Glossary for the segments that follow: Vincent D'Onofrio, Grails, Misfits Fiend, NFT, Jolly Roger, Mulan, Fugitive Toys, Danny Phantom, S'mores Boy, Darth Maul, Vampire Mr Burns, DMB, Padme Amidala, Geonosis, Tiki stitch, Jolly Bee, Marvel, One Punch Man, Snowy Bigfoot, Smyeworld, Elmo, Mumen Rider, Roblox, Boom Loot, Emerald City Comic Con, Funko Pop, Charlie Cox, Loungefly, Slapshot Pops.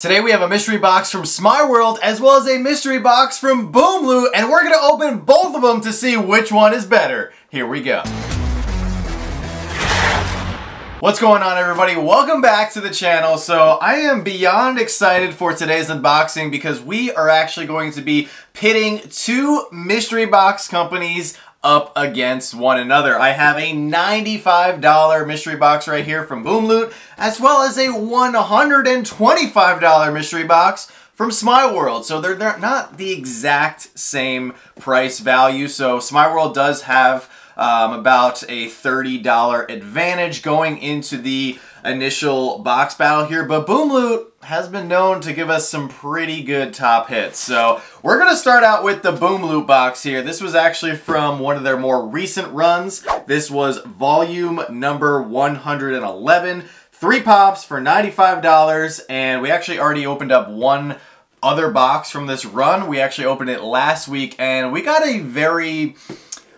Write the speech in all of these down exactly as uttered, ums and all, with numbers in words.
Today we have a mystery box from Smyeworld as well as a mystery box from Boom Loot, and we're going to open both of them to see which one is better. Here we go. What's going on, everybody? Welcome back to the channel. So I am beyond excited for today's unboxing because we are actually going to be pitting two mystery box companies up against one another. I have a ninety-five dollar mystery box right here from Boom Loot, as well as a one hundred twenty-five dollar mystery box from Smyeworld. So they're, they're not the exact same price value. So Smyeworld does have um, about a thirty dollar advantage going into the initial box battle here, but Boom Loot has been known to give us some pretty good top hits. So we're gonna start out with the Boom Loot box here. This was actually from one of their more recent runs. This was volume number one hundred eleven. Three pops for ninety-five dollars, and we actually already opened up one other box from this run. We actually opened it last week, and we got a very,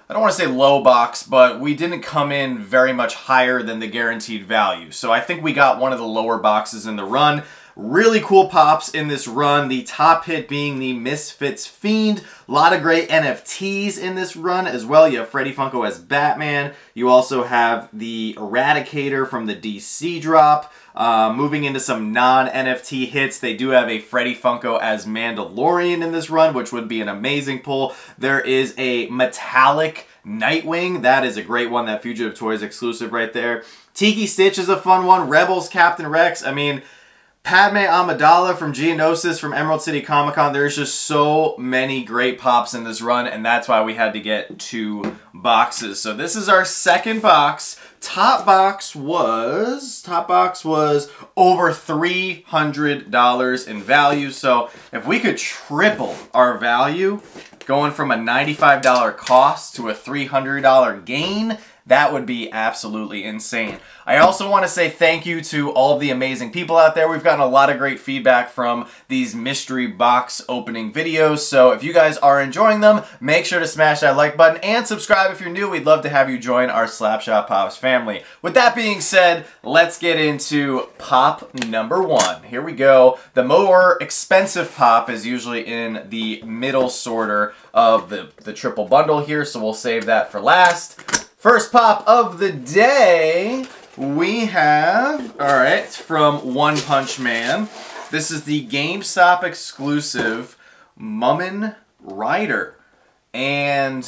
I don't want to say low box, but we didn't come in very much higher than the guaranteed value. So I think we got one of the lower boxes in the run. Really cool pops in this run. The top hit being the Misfits Fiend. A lot of great N F Ts in this run as well. You have Freddy Funko as Batman. You also have the Eradicator from the D C drop. Uh, moving into some non-N F T hits, they do have a Freddy Funko as Mandalorian in this run, which would be an amazing pull. There is a metallic Nightwing. That is a great one. That Fugitive Toys exclusive right there. Tiki Stitch is a fun one. Rebels, Captain Rex. I mean, Padme Amidala from Geonosis from Emerald City Comic Con. There's just so many great pops in this run, and that's why we had to get two boxes. So this is our second box. Top box was top box was over three hundred dollars in value. So if we could triple our value, going from a ninety-five dollar cost to a three hundred dollar gain, that would be absolutely insane. I also want to say thank you to all of the amazing people out there. We've gotten a lot of great feedback from these mystery box opening videos. So if you guys are enjoying them, make sure to smash that like button and subscribe if you're new. We'd love to have you join our Slapshot Pops family. With that being said, let's get into pop number one. Here we go. The more expensive pop is usually in the middle sorter of the, the triple bundle here, so we'll save that for last. First pop of the day, we have, all right, from One Punch Man. This is the GameStop exclusive Mumen Rider. And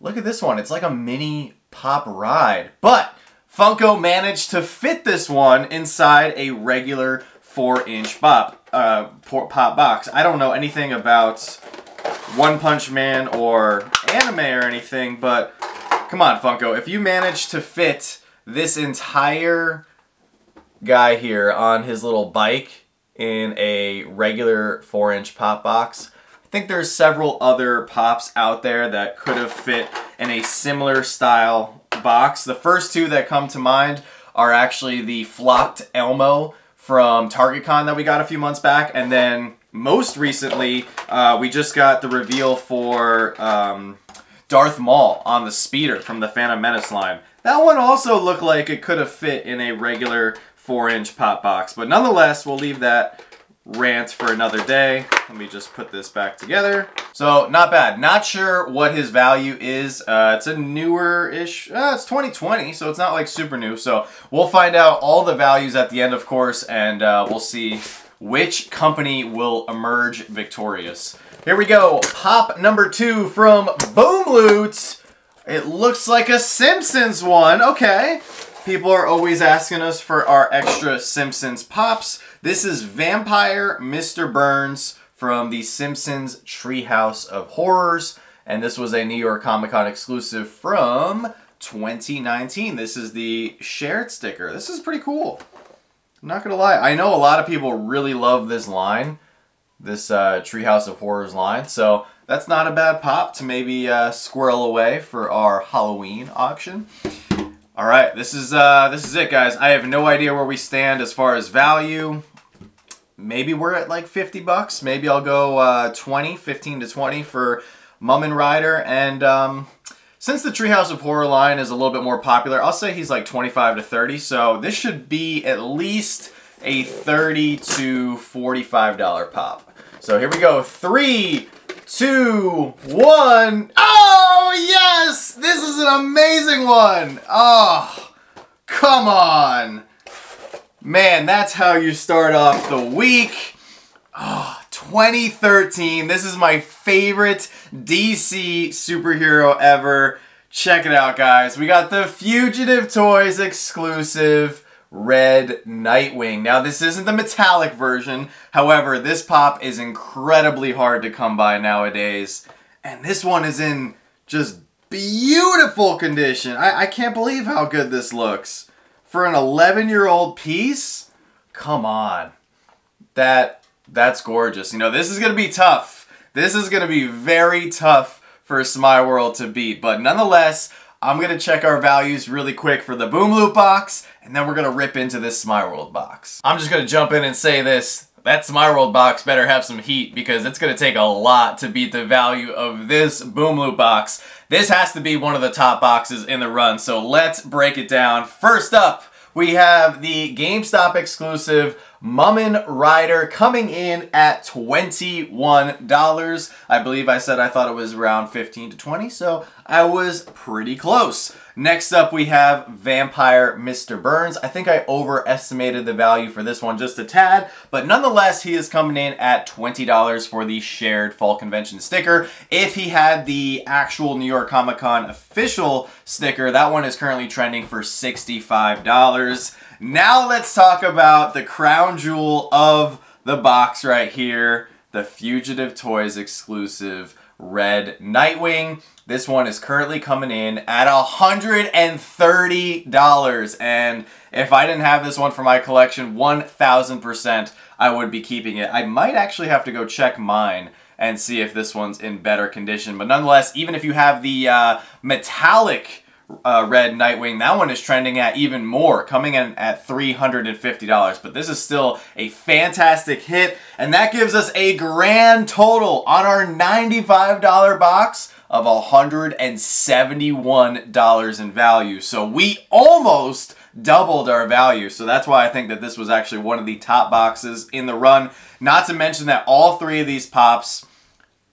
look at this one. It's like a mini pop ride. But Funko managed to fit this one inside a regular four inch pop, uh, pop box. I don't know anything about One Punch Man or anime or anything, but come on, Funko, if you manage to fit this entire guy here on his little bike in a regular four inch pop box, I think there's several other pops out there that could have fit in a similar style box. The first two that come to mind are actually the flopped Elmo from TargetCon that we got a few months back, and then most recently, uh, we just got the reveal for Um, Darth Maul on the speeder from the Phantom Menace line. That one also looked like it could have fit in a regular four inch pop box, but nonetheless, we'll leave that rant for another day. Let me just put this back together. So, not bad. Not sure what his value is. Uh, it's a newer-ish, uh, it's twenty twenty, so it's not like super new, so we'll find out all the values at the end, of course, and uh, we'll see which company will emerge victorious. Here we go, pop number two from Boom Loot. It looks like a Simpsons one, okay. People are always asking us for our extra Simpsons pops. This is Vampire Mister Burns from the Simpsons Treehouse of Horrors, and this was a New York Comic Con exclusive from twenty nineteen. This is the shared sticker. This is pretty cool. I'm not gonna lie, I know a lot of people really love this line, this uh, Treehouse of Horrors line, so that's not a bad pop to maybe uh, squirrel away for our Halloween auction. All right, this is uh, this is it, guys. I have no idea where we stand as far as value. Maybe we're at like fifty bucks. Maybe I'll go uh, twenty, fifteen to twenty for Mumen Rider, and Um, since the Treehouse of Horror line is a little bit more popular, I'll say he's like twenty-five to thirty, so this should be at least a thirty to forty-five dollar pop. So here we go. Three, two, one. Oh, yes! This is an amazing one. Oh, come on. Man, that's how you start off the week. Oh. twenty thirteen, this is my favorite D C superhero ever. Check it out, guys. We got the Fugitive Toys exclusive Red Nightwing. Now, this isn't the metallic version. However, this pop is incredibly hard to come by nowadays. And this one is in just beautiful condition. I, I can't believe how good this looks. For an eleven-year-old piece, come on. That... That's gorgeous. You know, this is going to be tough. This is going to be very tough for Smyeworld to beat. But nonetheless, I'm going to check our values really quick for the Boom Loot box, and then we're going to rip into this Smyeworld box. I'm just going to jump in and say this. That Smyeworld box better have some heat, because it's going to take a lot to beat the value of this Boom Loot box. This has to be one of the top boxes in the run, so let's break it down. First up, we have the GameStop exclusive Mumen Rider coming in at twenty-one dollars. I believe I said I thought it was around fifteen to twenty, so I was pretty close. Next up, we have Vampire Mister Burns. I think I overestimated the value for this one just a tad, but nonetheless, he is coming in at twenty dollars for the shared fall convention sticker. If he had the actual New York Comic Con official sticker, that one is currently trending for sixty-five dollars. Now let's talk about the crown jewel of the box right here, the Fugitive Toys exclusive Red Nightwing. This one is currently coming in at one hundred thirty dollars, and if I didn't have this one for my collection, one thousand percent I would be keeping it. I might actually have to go check mine and see if this one's in better condition, but nonetheless, even if you have the uh, metallic Uh, Red Nightwing, that one is trending at even more, coming in at three hundred fifty dollars, but this is still a fantastic hit, and that gives us a grand total on our ninety-five dollar box of one hundred seventy-one dollars in value. So we almost doubled our value, so that's why I think that this was actually one of the top boxes in the run, not to mention that all three of these pops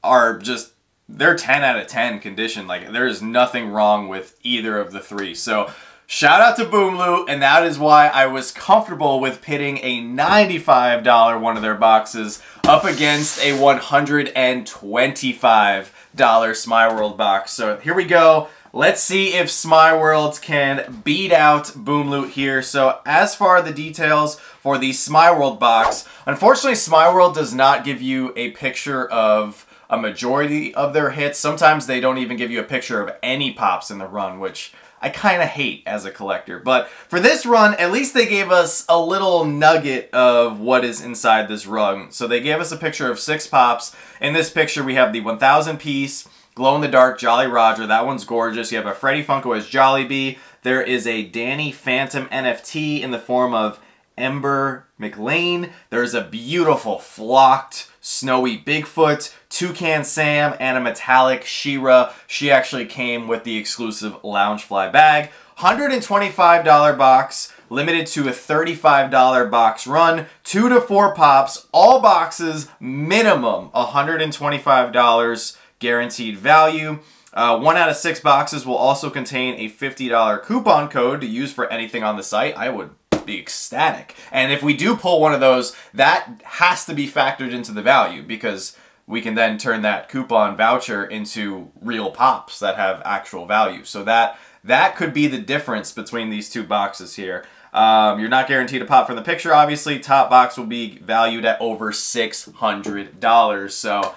are just they're ten out of ten condition. Like, there is nothing wrong with either of the three. So shout out to Boom Loot, and that is why I was comfortable with pitting a ninety-five dollar one of their boxes up against a one hundred twenty-five dollar Smyeworld box. So here we go. Let's see if Smyeworld can beat out Boom Loot here. So as far as the details for the Smyeworld box, unfortunately Smyeworld does not give you a picture of a majority of their hits. Sometimes they don't even give you a picture of any pops in the run, which I kind of hate as a collector. But for this run, at least they gave us a little nugget of what is inside this run. So they gave us a picture of six pops. In this picture, we have the one thousand piece, glow-in-the-dark Jolly Roger. That one's gorgeous. You have a Freddy Funko as Jolly Bee. There is a Danny Phantom N F T in the form of Ember McLean. There's a beautiful flocked Snowy Bigfoot, Toucan Sam, and a metallic She-Ra. She actually came with the exclusive Loungefly bag. one hundred twenty-five dollar box, limited to a thirty-five dollar box run, two to four pops, all boxes minimum one hundred twenty-five dollars guaranteed value. Uh, one out of six boxes will also contain a fifty dollar coupon code to use for anything on the site. I would be ecstatic. And if we do pull one of those, that has to be factored into the value, because we can then turn that coupon voucher into real pops that have actual value. So that that could be the difference between these two boxes here. Um, you're not guaranteed a pop from the picture, obviously. Top box will be valued at over six hundred dollars. So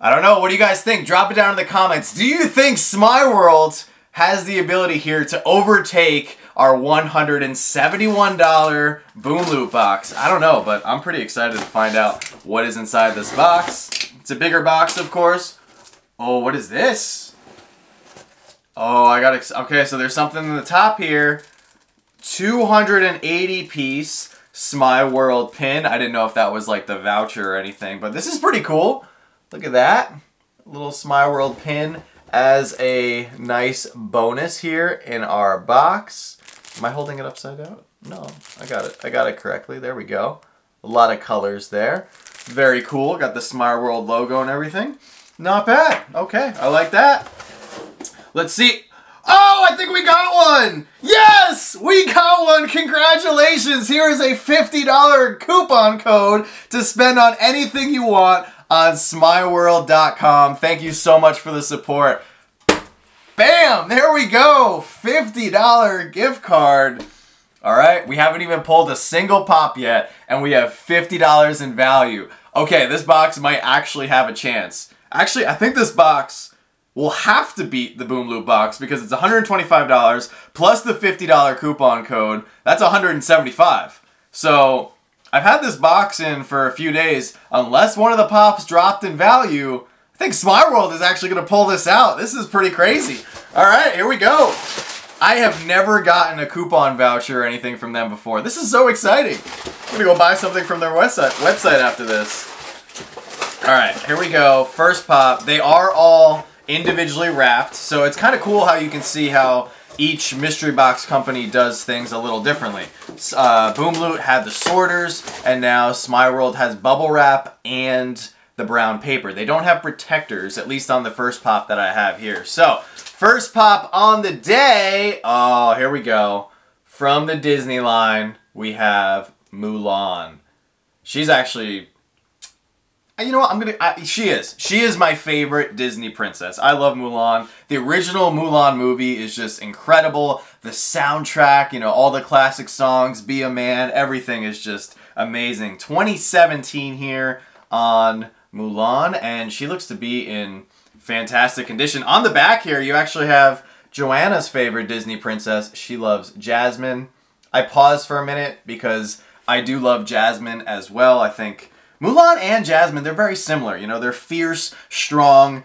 I don't know. What do you guys think? Drop it down in the comments. Do you think Smyeworld has the ability here to overtake our one hundred seventy-one dollar Boom Loot box? I don't know, but I'm pretty excited to find out what is inside this box. It's a bigger box, of course. Oh, what is this? Oh, I got... Okay, so there's something in the top here. two hundred eighty piece Smyeworld pin. I didn't know if that was like the voucher or anything, but this is pretty cool. Look at that. A little Smyeworld pin as a nice bonus here in our box. Am I holding it upside down? No, I got it. I got it correctly. There we go. A lot of colors there. Very cool. Got the Smyeworld logo and everything. Not bad. Okay, I like that. Let's see. Oh, I think we got one! Yes! We got one! Congratulations! Here is a fifty dollar coupon code to spend on anything you want on Smyeworld dot com. Thank you so much for the support. Bam! There we go! fifty dollar gift card. Alright, we haven't even pulled a single pop yet, and we have fifty dollars in value. Okay, this box might actually have a chance. Actually, I think this box will have to beat the Boom Loot box because it's one hundred twenty-five dollars plus the fifty dollar coupon code. That's one hundred seventy-five dollars. So I've had this box in for a few days. Unless one of the pops dropped in value, I think Smyeworld is actually going to pull this out. This is pretty crazy. All right, here we go. I have never gotten a coupon voucher or anything from them before. This is so exciting. I'm going to go buy something from their website, website after this. All right, here we go. First pop. They are all individually wrapped, so it's kind of cool how you can see how each mystery box company does things a little differently. Uh, Boom Loot had the sorters, and now Smyeworld has bubble wrap and the brown paper. They don't have protectors, at least on the first pop that I have here. So, first pop on the day, oh, here we go. From the Disney line, we have Mulan. She's actually... You know what, I'm gonna, I, she is. She is my favorite Disney princess. I love Mulan. The original Mulan movie is just incredible. The soundtrack, you know, all the classic songs, Be a Man, everything is just amazing. twenty seventeen here on Mulan, and she looks to be in fantastic condition. On the back here, you actually have Joanna's favorite Disney princess. She loves Jasmine. I paused for a minute because I do love Jasmine as well, I think. Mulan and Jasmine, they're very similar, you know, they're fierce, strong,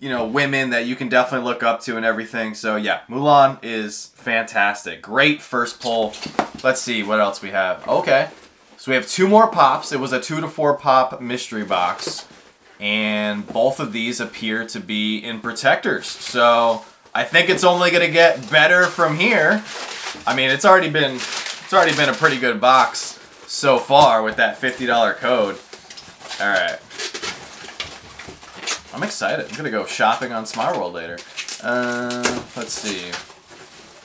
you know, women that you can definitely look up to and everything. So yeah, Mulan is fantastic. Great first pull. Let's see what else we have. Okay, so we have two more pops. It was a two to four pop mystery box, and both of these appear to be in protectors. So I think it's only gonna get better from here. I mean, it's already been, it's already been a pretty good box so far with that fifty dollar code. All right, I'm excited. I'm gonna go shopping on Smyeworld later. Uh, let's see.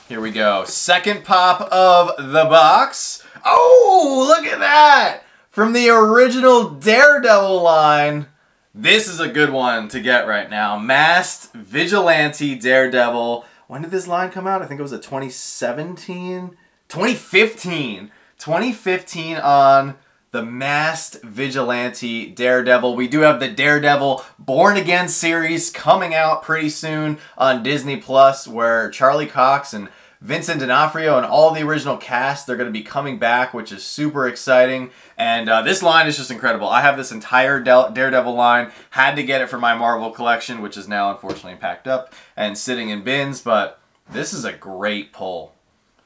Here we go. Second pop of the box. Oh, look at that! From the original Daredevil line. This is a good one to get right now. Masked Vigilante Daredevil. When did this line come out? I think it was a twenty seventeen, twenty fifteen, twenty fifteen on the Masked Vigilante Daredevil. We do have the Daredevil Born Again series coming out pretty soon on Disney Plus, where Charlie Cox and Vincent D'Onofrio and all the original cast, they're going to be coming back, which is super exciting. And uh, this line is just incredible. I have this entire Daredevil line. Had to get it for my Marvel collection, which is now unfortunately packed up and sitting in bins, but this is a great pull.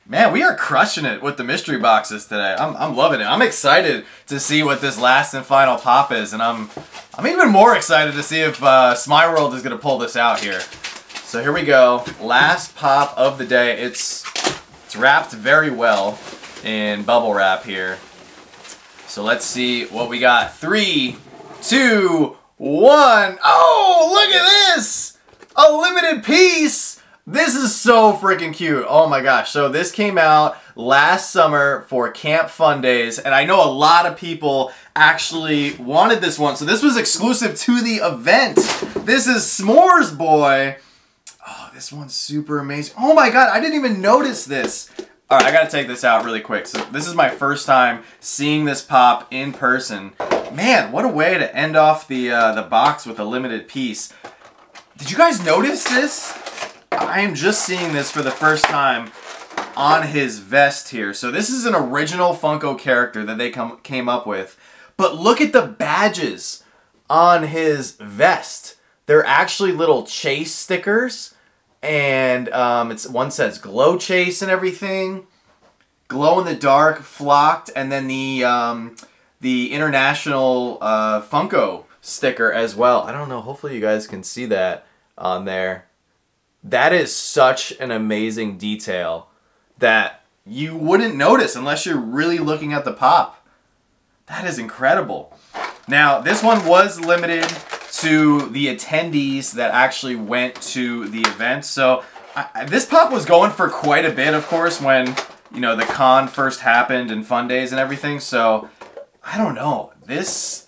Man, we are crushing it with the mystery boxes today. I'm, I'm loving it. I'm excited to see what this last and final pop is, and I'm I'm even more excited to see if uh, Smyeworld is going to pull this out here. So here we go. Last pop of the day. It's, it's wrapped very well in bubble wrap here. So let's see what we got. Three, two, one. Oh, look at this! A limited piece! This is so freaking cute. Oh my gosh. So this came out last summer for Camp Fun Days, and I know a lot of people actually wanted this one. So this was exclusive to the event. This is S'mores Boy. Oh, this one's super amazing. Oh my God, I didn't even notice this. All right, I gotta take this out really quick. So this is my first time seeing this pop in person. Man, what a way to end off the, uh, the box with a limited piece. Did you guys notice this? I am just seeing this for the first time on his vest here. So this is an original Funko character that they come, came up with. But look at the badges on his vest. They're actually little Chase stickers. And um, it's one says Glow Chase and everything. Glow in the Dark, Flocked, and then the, um, the International uh, Funko sticker as well. I don't know. Hopefully you guys can see that on there. That is such an amazing detail that you wouldn't notice unless you're really looking at the pop. That is incredible. Now, this one was limited to the attendees that actually went to the event. So I, this pop was going for quite a bit, of course, when, you know, the con first happened and fun days and everything. So I don't know. This,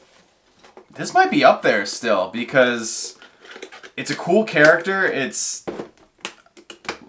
this might be up there still because it's a cool character. It's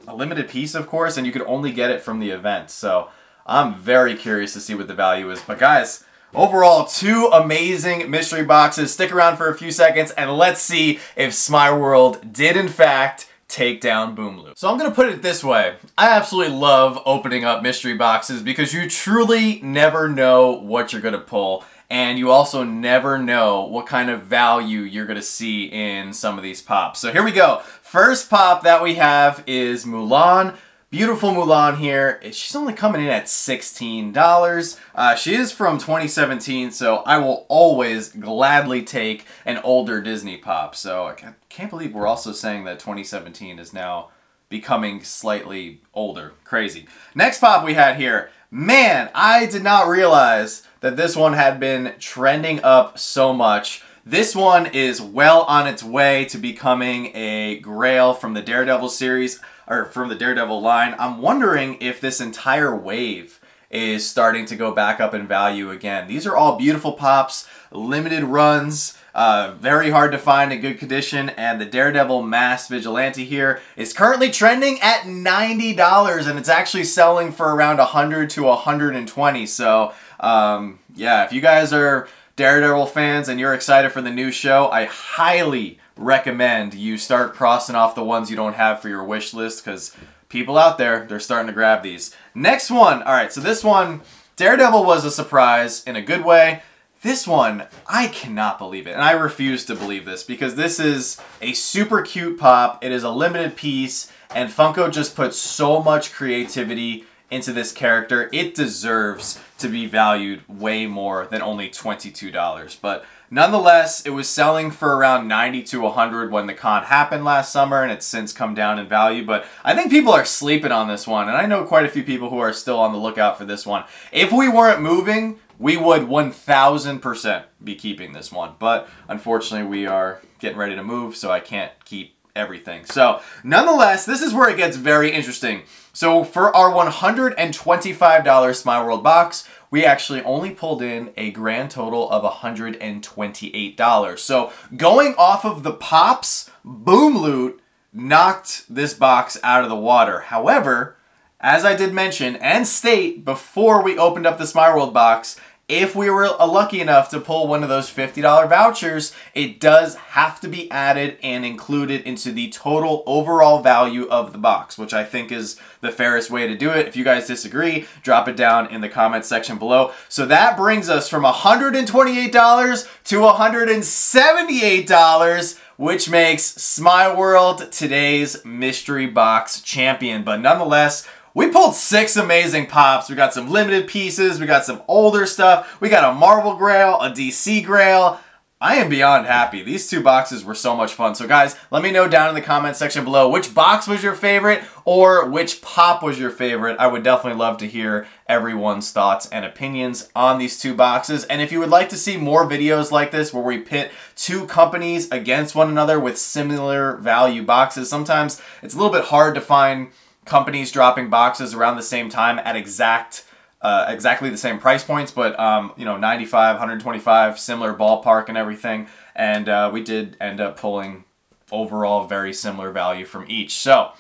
a limited piece, of course, and you could only get it from the event. So I'm very curious to see what the value is. But guys, overall, two amazing mystery boxes. Stick around for a few seconds and let's see if Smyeworld did in fact take down Boom Loot. So I'm gonna put it this way. I absolutely love opening up mystery boxes because you truly never know what you're gonna pull, and you also never know what kind of value you're gonna see in some of these pops. So here we go. First pop that we have is Mulan. Beautiful Mulan here. She's only coming in at sixteen dollars. Uh, she is from twenty seventeen, so I will always gladly take an older Disney pop. So I can't believe we're also saying that twenty seventeen is now becoming slightly older. Crazy. Next pop we had here. Man, I did not realize that this one had been trending up so much. This one is well on its way to becoming a grail from the Daredevil series, or from the Daredevil line. I'm wondering if this entire wave is starting to go back up in value again. These are all beautiful pops, limited runs, uh, very hard to find in good condition, and the Daredevil Masked Vigilante here is currently trending at ninety dollars, and it's actually selling for around one hundred to one hundred twenty. So, um, yeah, if you guys are Daredevil fans and you're excited for the new show, I highly recommend you start crossing off the ones you don't have for your wish list, because people out there, they're starting to grab these. Next one. All right, so this one, Daredevil was a surprise in a good way. This one, I cannot believe it, and I refuse to believe this, because this is a super cute pop. It is a limited piece, and Funko just put so much creativity into this character. It deserves to be valued way more than only twenty-two dollars, but nonetheless, it was selling for around ninety to one hundred when the con happened last summer, and it's since come down in value, but I think people are sleeping on this one, and I know quite a few people who are still on the lookout for this one. If we weren't moving, we would one thousand percent be keeping this one, but unfortunately, we are getting ready to move, so I can't keep everything. So nonetheless, this is where it gets very interesting. So for our one hundred twenty-five dollar Smyeworld box, we actually only pulled in a grand total of one hundred twenty-eight dollars. So going off of the pops, Boom Loot knocked this box out of the water. However, as I did mention and state before we opened up the Smyeworld box, if we were lucky enough to pull one of those fifty dollar vouchers, it does have to be added and included into the total overall value of the box, which I think is the fairest way to do it. If you guys disagree, drop it down in the comments section below. So that brings us from one hundred twenty-eight to one hundred seventy-eight dollars, which makes Smyeworld today's mystery box champion. But nonetheless, we pulled six amazing pops. We got some limited pieces. We got some older stuff. We got a Marvel Grail, a D C Grail. I am beyond happy. These two boxes were so much fun. So guys, let me know down in the comments section below which box was your favorite or which pop was your favorite. I would definitely love to hear everyone's thoughts and opinions on these two boxes. And if you would like to see more videos like this where we pit two companies against one another with similar value boxes, sometimes it's a little bit hard to find companies dropping boxes around the same time at exact uh, exactly the same price points, but um, you know, ninety-five, one hundred twenty-five, similar ballpark and everything, and uh, we did end up pulling overall very similar value from each. So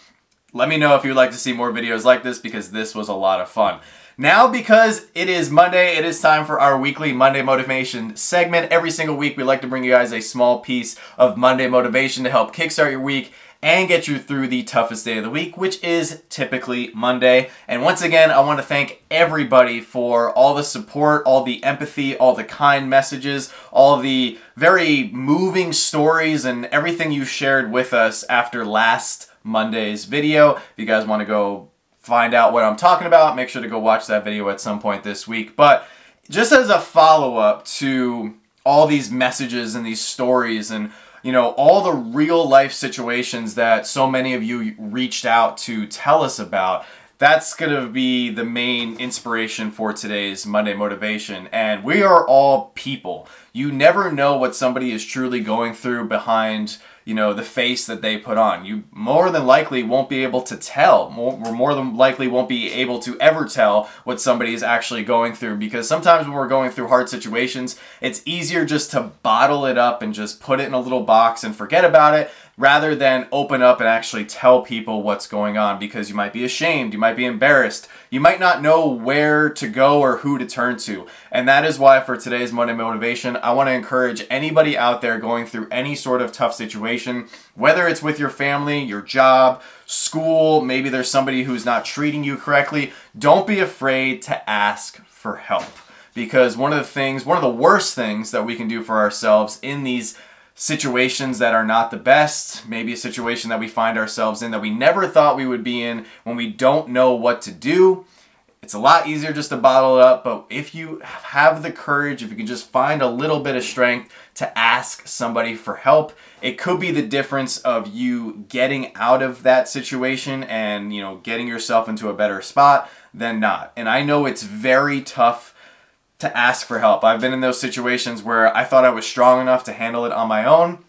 let me know if you'd like to see more videos like this, because this was a lot of fun. Now, because it is Monday, it is time for our weekly Monday Motivation segment. Every single week, we like to bring you guys a small piece of Monday motivation to help kickstart your week and get you through the toughest day of the week, which is typically Monday. And once again, I want to thank everybody for all the support, all the empathy, all the kind messages, all the very moving stories, and everything you shared with us after last Monday's video. If you guys want to go find out what I'm talking about, make sure to go watch that video at some point this week. But just as a follow-up to all these messages and these stories and, you know, all the real life situations that so many of you reached out to tell us about, that's going to be the main inspiration for today's Monday Motivation. And we are all people. You never know what somebody is truly going through behind, you know, the face that they put on. You more than likely won't be able to tell. More, more than likely won't be able to ever tell what somebody is actually going through, because sometimes when we're going through hard situations, it's easier just to bottle it up and just put it in a little box and forget about it, rather than open up and actually tell people what's going on, because you might be ashamed, you might be embarrassed, you might not know where to go or who to turn to. And that is why for today's Monday Motivation, I want to encourage anybody out there going through any sort of tough situation, whether it's with your family, your job, school, maybe there's somebody who's not treating you correctly, don't be afraid to ask for help. Because one of the things, one of the worst things that we can do for ourselves in these situations that are not the best, maybe a situation that we find ourselves in that we never thought we would be in, when we don't know what to do, it's a lot easier just to bottle it up. But if you have the courage, if you can just find a little bit of strength to ask somebody for help, it could be the difference of you getting out of that situation and, you know, getting yourself into a better spot than not. And I know it's very tough to ask for help. I've been in those situations where I thought I was strong enough to handle it on my own,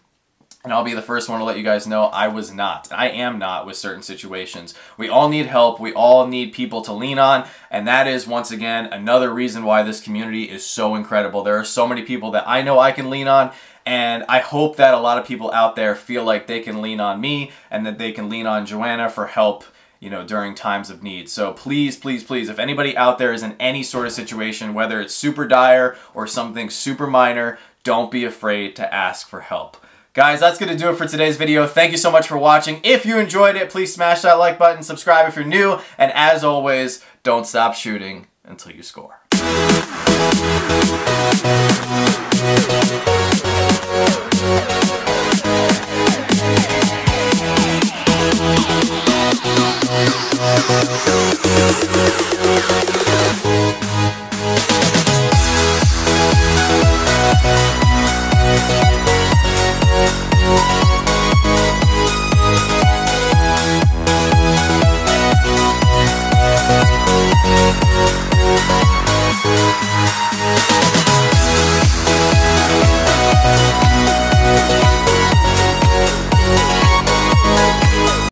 and I'll be the first one to let you guys know I was not. I am not with certain situations. We all need help. We all need people to lean on. And that is, once again, another reason why this community is so incredible. There are so many people that I know I can lean on, and I hope that a lot of people out there feel like they can lean on me and that they can lean on Joanna for help, you know, during times of need. So please, please, please, if anybody out there is in any sort of situation, whether it's super dire or something super minor, don't be afraid to ask for help. Guys, that's going to do it for today's video. Thank you so much for watching. If you enjoyed it, please smash that like button, subscribe if you're new, and as always, don't stop shooting until you score. We'll be right back.